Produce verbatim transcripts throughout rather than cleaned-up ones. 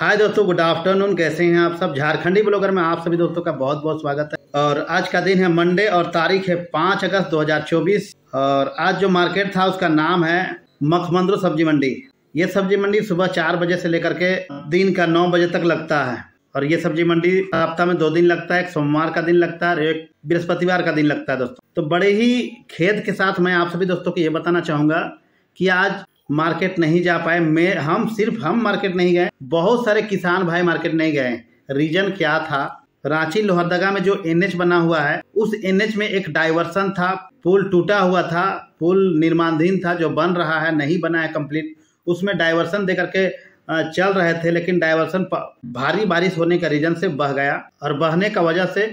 हाय दोस्तों, good afternoon. कैसे हैं आप सब? झारखंडी ब्लॉगर में आप सभी दोस्तों का बहुत बहुत स्वागत है। और आज का दिन है मंडे और तारीख है पाँच अगस्त दो हज़ार चौबीस। और आज जो मार्केट था उसका नाम है मखमंदरो सब्जी मंडी। ये सब्जी मंडी सुबह चार बजे से लेकर के दिन का नौ बजे तक लगता है। और ये सब्जी मंडी हफ्ता में दो दिन लगता है, एक सोमवार का दिन लगता है और एक बृहस्पतिवार का दिन लगता है। दोस्तों तो बड़े ही खेद के साथ मैं आप सभी दोस्तों को ये बताना चाहूँगा कि आज मार्केट नहीं जा पाए। मैं हम सिर्फ हम मार्केट नहीं गए, बहुत सारे किसान भाई मार्केट नहीं गए। रीजन क्या था, रांची लोहरदगा में जो एन एच बना हुआ है उस एन एच में एक डाइवर्सन था, पुल टूटा हुआ था, पुल निर्माणाधीन था, जो बन रहा है, नहीं बना है कंप्लीट, उसमें डाइवर्सन दे करके चल रहे थे। लेकिन डाइवर्सन भारी बारिश होने के रीजन से बह गया और बहने का वजह से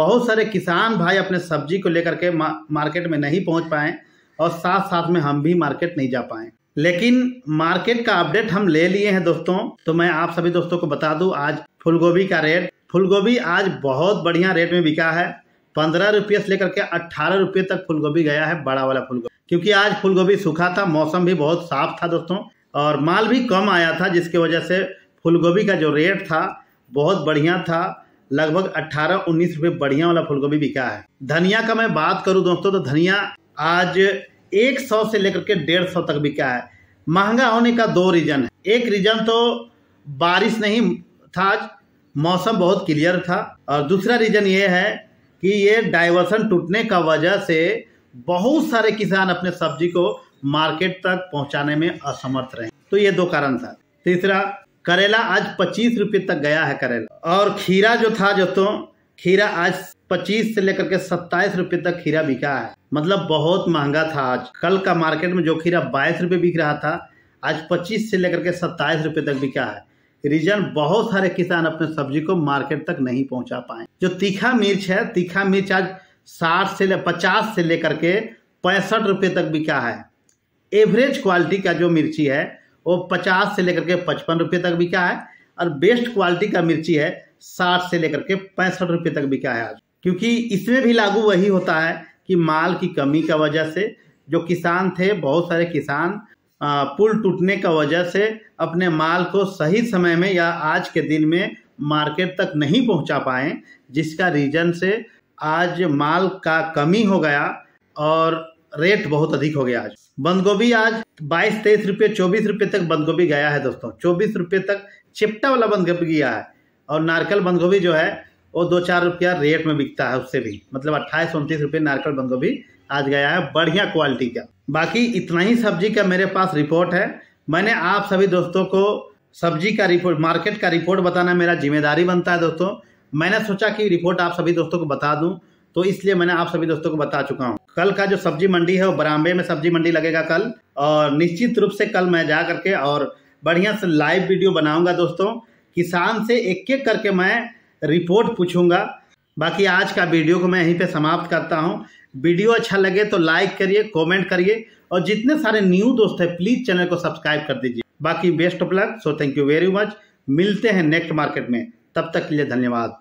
बहुत सारे किसान भाई अपने सब्जी को लेकर के मार्केट में नहीं पहुँच पाए और साथ साथ में हम भी मार्केट नहीं जा पाए। लेकिन मार्केट का अपडेट हम ले लिए हैं दोस्तों। तो मैं आप सभी दोस्तों को बता दूं आज फूलगोभी का रेट। फूलगोभी आज बहुत बढ़िया रेट में बिका है। पंद्रह रुपये से लेकर के अट्ठारह रुपये तक फूलगोभी गया है, बड़ा वाला फूलगोभी, क्योंकि आज फूलगोभी सूखा था, मौसम भी बहुत साफ था दोस्तों और माल भी कम आया था, जिसकी वजह से फूलगोभी का जो रेट था बहुत बढ़िया था, लगभग अट्ठारह उन्नीस रुपये बढ़िया वाला फूलगोभी बिका है। धनिया का मैं बात करूँ दोस्तों तो धनिया आज एक सौ से लेकर के डेढ़ सौ तक बिका है। महंगा होने का दो रीजन है। एक रीजन तो बारिश नहीं था, आज मौसम बहुत क्लियर था, और दूसरा रीजन ये है कि ये डाइवर्सन टूटने का वजह से बहुत सारे किसान अपने सब्जी को मार्केट तक पहुंचाने में असमर्थ रहे। तो ये दो कारण था। तीसरा, करेला आज पच्चीस रुपये तक गया है करेला। और खीरा जो था दोस्तों, खीरा आज पच्चीस से लेकर के सत्ताईस रुपये तक खीरा बिका है, मतलब बहुत महंगा था आज। कल का मार्केट में जो खीरा बाईस रुपये बिक रहा था, आज पच्चीस से लेकर के सत्ताईस रुपये तक बिका है। रीजन, बहुत सारे किसान अपने सब्जी को मार्केट तक नहीं पहुंचा पाए। जो तीखा मिर्च है, तीखा मिर्च आज साठ से पचास से लेकर के पैंसठ रुपये तक बिका है। एवरेज क्वालिटी का जो मिर्ची है वो पचास से लेकर के पचपन रुपये तक बिका है, और बेस्ट क्वालिटी का मिर्ची है साठ से लेकर के पैंसठ रुपये तक बिका है आज। क्योंकि इसमें भी लागू वही होता है कि माल की कमी का वजह से जो किसान थे, बहुत सारे किसान पुल टूटने का वजह से अपने माल को सही समय में या आज के दिन में मार्केट तक नहीं पहुंचा पाए, जिसका रीजन से आज माल का कमी हो गया और रेट बहुत अधिक हो गया। आज बंद गोभी आज बाईस तेईस रुपये चौबीस रुपये तक बंद गोभी गया है दोस्तों, चौबीस रुपये तक चिपटा वाला बंद गोभी गया है। और नारकल बंद गोभी जो है वो दो चार रुपया रेट में बिकता है, उससे भी मतलब अट्ठाईस उनतीस रुपये नारकल बंद गोभी आज गया है, बढ़िया क्वालिटी का। बाकी इतना ही सब्जी का मेरे पास रिपोर्ट है। मैंने आप सभी दोस्तों को सब्जी का रिपोर्ट, मार्केट का रिपोर्ट बताना मेरा जिम्मेदारी बनता है दोस्तों। मैंने सोचा कि रिपोर्ट आप सभी दोस्तों को बता दूँ, तो इसलिए मैंने आप सभी दोस्तों को बता चुका हूँ। कल का जो सब्जी मंडी है वो बरामबे में सब्जी मंडी लगेगा कल, और निश्चित रूप से कल मैं जा करके और बढ़िया से लाइव वीडियो बनाऊँगा दोस्तों। किसान से एक एक करके मैं रिपोर्ट पूछूंगा। बाकी आज का वीडियो को मैं यहीं पे समाप्त करता हूं। वीडियो अच्छा लगे तो लाइक करिए, कमेंट करिए, और जितने सारे न्यू दोस्त हैं प्लीज़ चैनल को सब्सक्राइब कर दीजिए। बाकी best of luck, so thank you very much. मिलते हैं नेक्स्ट मार्केट में, तब तक के लिए धन्यवाद।